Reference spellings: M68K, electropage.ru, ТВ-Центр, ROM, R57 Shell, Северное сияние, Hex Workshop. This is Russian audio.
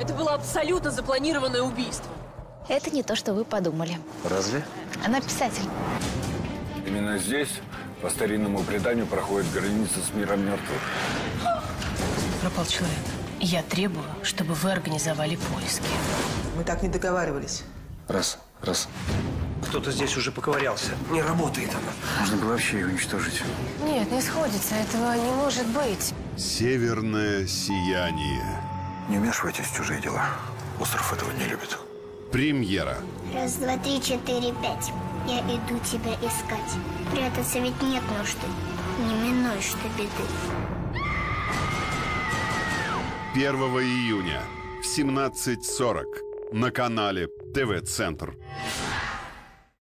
Это было абсолютно запланированное убийство. Это не то, что вы подумали. Разве? Она писатель. Именно здесь, по старинному преданию, проходит граница с миром мертвых. Пропал человек. Я требую, чтобы вы организовали поиски. Мы так не договаривались. Раз. Кто-то здесь уже поковырялся. Не работает она. Можно было вообще ее уничтожить. Нет, не сходится. Этого не может быть. Северное сияние. Не вмешивайтесь в чужие дела. Остров этого не любит. Премьера. 1, 2, 3, 4, 5. Я иду тебя искать. Прятаться ведь нет нужды. Не минуй, что беды. 1 июня в 17:40 на канале ТВ-Центр.